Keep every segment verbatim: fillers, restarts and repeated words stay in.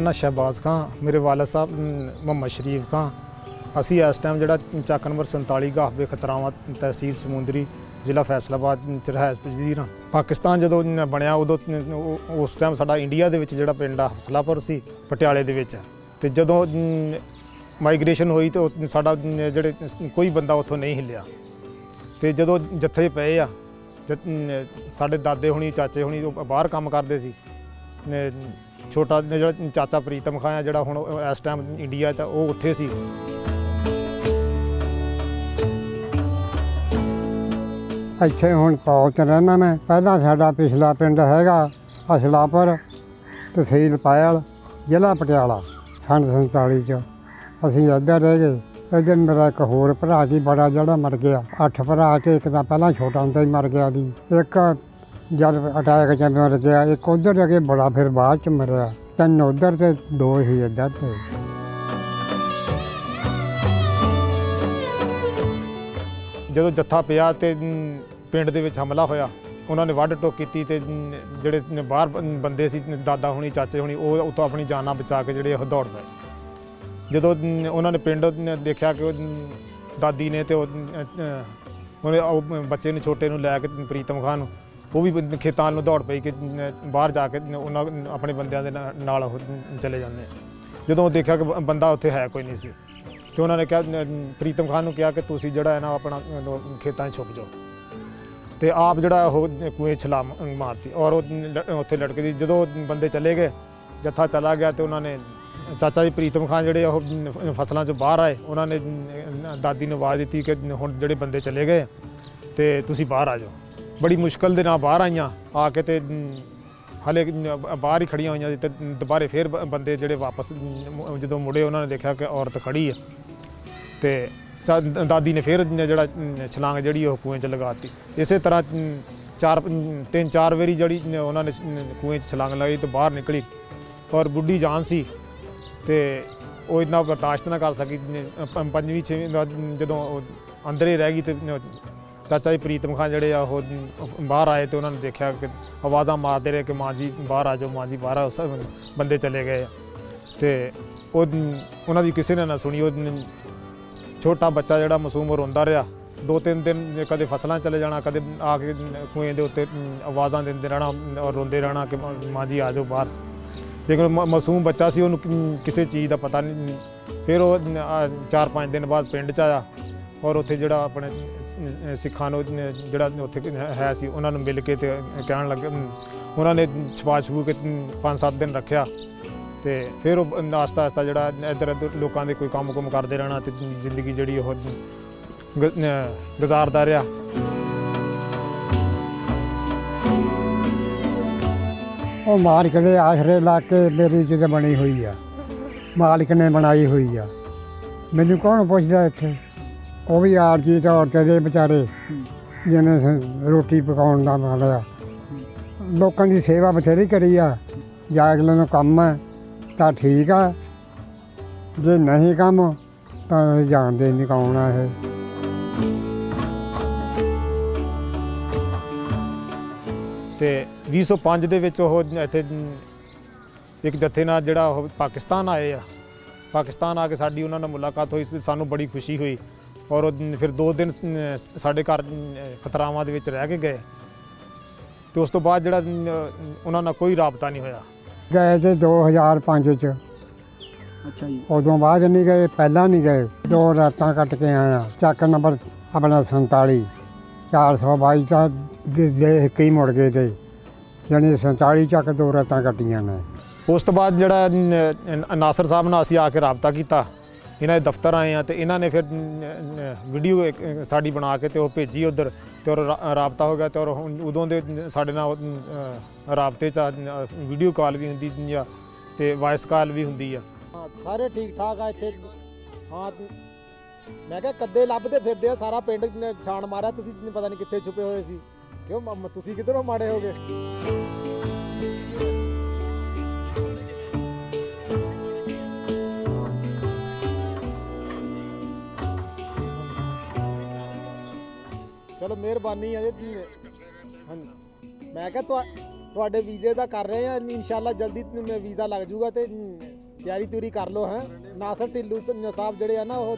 नाम शहबाज खान, मेरे वालद साहब मोहम्मद शरीफ खान। असी इस टाइम जोड़ा चक नंबर संताली गाहबे खतराव तहसील समुंदरी जिला फैसलाबाद रहायश पजीर। पाकिस्तान जो बनया उदो उस टाइम साढ़ा इंडिया के जोड़ा पिंड असलापुर सी पटियाले दे विच, ते जदों माइग्रेशन हुई तो साढ़ा जोड़े कोई बंदा उतों नहीं हिलिया। तो जदों जत्थे पे आ साढ़े दादे होनी चाचे होनी बाहर काम करते सी, छोटा जो चाचा प्रीतम खान जोड़ा हुण इस टाइम इंडिया च वो उत्थे सी। इत्थे हुण पौल च रहिंदा मैं, पहला साडा पिछला पिंड हैगा असलापुर तहसील पायल जिला पटियाला। सन संताली च असीं इधर रह गए। इधर मेरा एक होर भरा सी बड़ा जोड़ा मर गया, अठ भरा से एक तो पहला छोटा होंदा ही मर गया जी, एक जब अटैक च मर गया, एक उधर अगे बड़ा फिर बाद च मरिया, तीन उधर से दो ही इधर से। जो जत्था पिया तो पिंड दे विच हमला होया, उन्होंने वढ़ टोक की, जोड़े बाहर बंदे सी दादा होनी चाचे होनी वो उतों अपनी जान बचा के जोड़े दौड़ गए। जो उन्होंने पिंड देखा कि दादी ने तो उन्हें बच्चे ने छोटे लैके प्रीतम खान वो भी खेतां नूं दौड़ पई कि बाहर जाके उन्होंने अपने बंदियां दे नाल चले जाते। जो देखा कि बंदा उत्थे है कोई नहीं सी, तो उन्होंने कहा प्रीतम खान नूं कहा कि तुसीं जिहड़ा है ना अपना खेतां छुप जाओ, तो आप जिहड़ा कुएं छलांग मारती और उत्थे लटकदी। जो बंदे चले गए, जत्था चला गया, तो उन्होंने चाचा जी प्रीतम खान जोड़े फसलों चो बाहर आए, उन्होंने दादी ने आवाज़ दी कि हुण जोड़े बंदे चले गए तो तुसीं बाहर आ जाओ। बड़ी मुश्किल दे नाल बाहर आईयां, आके ते हले बाहर ही खड़ियां होईयां, ते दोबारे फिर बंदे जोड़े वापस जदों मुड़े उन्होंने देखा कि औरत खड़ी है, तो दादी ने फिर जोड़ा छलांग जी कुएं च लगाती। इस तरह चार तीन चार वारी जी उन्होंने कुएं च छलांग लगाई तो बाहर निकली, और बुढ़ी जान सी तो वो इतना बर्दाश्त ना कर सकी। पंजवीं छेवीं जदों अंदर ही रह गई तो चाचा जी प्रीतम खान जोड़े बाहर आए, तो उन्होंने देखा कि आवाज़ा मारते रहे कि माँ जी बाहर आ जाओ, माँ जी बाहर आओ, बंदे चले गए। तो उन्हों की किसी ने ना सुनी, वो छोटा बच्चा जोड़ा मासूम रोंदा रहा। दो तीन दिन कदे फसलां चले जाना, कदे आके कुएं दे उत्ते आवाज़ा देंदे रहना और रोंदे रहना कि माँ जी आ जाओ बाहर। लेकिन मासूम बच्चा सी, उन्होंने किसी चीज़ का पता नहीं। फिर वो चार पाँच दिन बाद पिंड च आया और उत्थे जोड़ा अपने सिखा जोड़ा उत्थे है सी उन्होंने मिल के कहन लगे। उन्होंने छपा छपू के पाँच सात दिन रखा, तो फिर आस्ता आस्ता जोड़ा इधर उधर लोगों के कोई काम कुम करते रहना, तो जिंदगी जी गुजारता रहा। वो मालिक के आसरे ला के मेरी जिद बनी हुई है, मालिक ने बनाई हुई है, मैनू कौन पूछता इत्थे। वो भी आरजी तौर पर बेचारे जिन्हें रोटी पकाने का मालिया, लोगों की सेवा बथेरी करी है। अगले को काम है तो ठीक है, जो नहीं काम तो जानते नहीं कौन है। ये तो भी सौ पाँच के इत्थे एक जत्थे नाल जिहड़ा पाकिस्तान आए आ, पाकिस्तान आके साडी उन्हां नाल मुलाकात हुई, सानूं बड़ी खुशी हुई। और फिर दो दिन साढ़े घर खतरावां दे विच रह के गए, तो उस तो बाद जिहड़ा उन्हां नाल कोई राबता नहीं होया। गए थे दो हज़ार पाँच च, अच्छा जी, उदों बाद नहीं गए, पहला नहीं गए। दो रातां कट के आया चक नंबर अपना संताली चार सौ बाई देख के ही मुड़ गए थे, यानी संताली चक दो रातां कट्टियां ने। उस तो बाद जिहड़ा नासर साहब नाल असीं आके राबता कीता, इन्हें दफ्तर आए हैं, तो इन्होंने फिर वीडियो एक साड़ी बना के तो भेजी उधर, तो राबता हो गया। तो उदों दे साडे नाल राबते च वीडियो कॉल भी हुंदी आ ते वॉयस कॉल भी हुंदी आ। सारे ठीक ठाक आ इत्थे। हाँ, मैं कहा कद्दे लभदे फिरदे आ, सारा पिंड छाण मारिया, तुसीं पता नहीं कित्थे छुपे होए सी, क्यों तुसीं किधरों माड़े हो गए। चलो मेहरबानी है। मैं क्या तो ਤੁਹਾਡੇ ਵੀਜ਼ੇ ਦਾ ਕਰ ਰਹੇ ਆ, ਇਨਸ਼ਾਅੱਲਾ ਜਲਦੀ ਤੁਹਾਨੂੰ ਵੀਜ਼ਾ ਲੱਗ ਜੂਗਾ ਤੇ ਤਿਆਰੀ ਤੂਰੀ ਕਰ ਲੋ ਹੈ। ਨਾਸਰ ਢਿੱਲੂ ਸਾਹਿਬ ਜਿਹੜੇ ਆ ਨਾ ਉਹ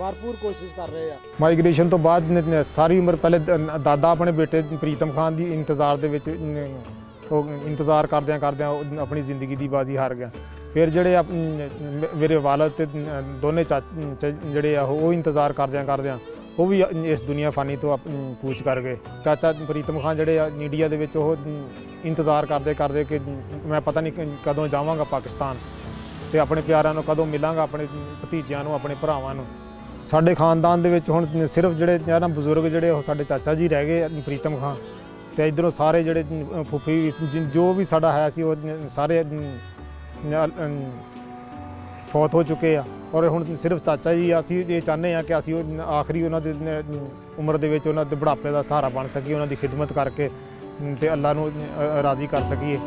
भरपूर कोशिश कर रहे हैं। माइग्रेशन तो बाद सारी उम्र पहले दादा अपने बेटे प्रीतम खान की इंतजार दे विच इंतजार करदे करदे अपनी जिंदगी की बाजी हार गया। फिर जड़े मेरे वालद ते दोने चाचे जड़े वो इंतजार करदे करदे वो भी इस दुनिया फानी तो पूछ कर गए। चाचा प्रीतम खान जड़े इंडिया दे विच इंतजार करदे करदे कि मैं पता नहीं कदों जावांगा पाकिस्तान ते अपने प्यारा कदों मिलांगा, अपने भतीजियां अपने भरावां। साडे खानदान दे विच हुण सिर्फ जिहड़े ना बजुर्ग जिहड़े साडे चाचा जी रह गए प्रीतम खान ते इधरों सारे जिहड़े फुफी जो भी साडा है सी सारे फौत हो चुके हैं और हुण सिर्फ चाचा जी। असीं ये चाहते हैं कि असीं आखिरी उन्हां दी उम्र दे विच उन्हां दे बुढ़ापे दा सहारा बन सकी, उन्हां दी खिदमत करके ते अल्लाह नूं राज़ी कर सकीए।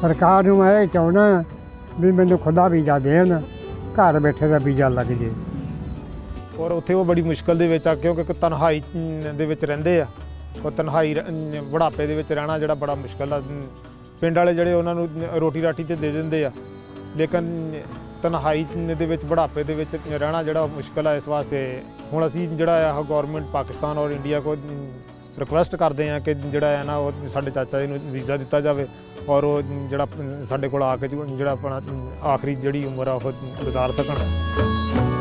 सरकार में यह चाहना भी मैंने खुदा वीजा देन, घर बैठे का वीजा लग जाए। और उत्थे वो बड़ी मुश्किल दे विच आ क्योंकि तनहाई दे विच रहिंदे आ और तनहाई बुढ़ापे दे विच रहना जिहड़ा बड़ा मुश्किल आ। पिंड वाले जिहड़े उन्हां नूं रोटी राटी ते दे दिंदे आ लेकिन तनहाई दे विच बुढ़ापे दे विच रहना जिहड़ा मुश्किल आ। इस वास्ते हुण असीं जिहड़ा आ गवर्नमेंट पाकिस्तान और इंडिया को रिक्वेस्ट करते हैं कि जिहड़ा है ना वो साडे चाचा जी नूं वीज़ा दिता जाए और वो जिहड़ा साडे कोल आके जिहड़ा अपना आखिरी जिहड़ी उम्र आ वो गुजार सकण।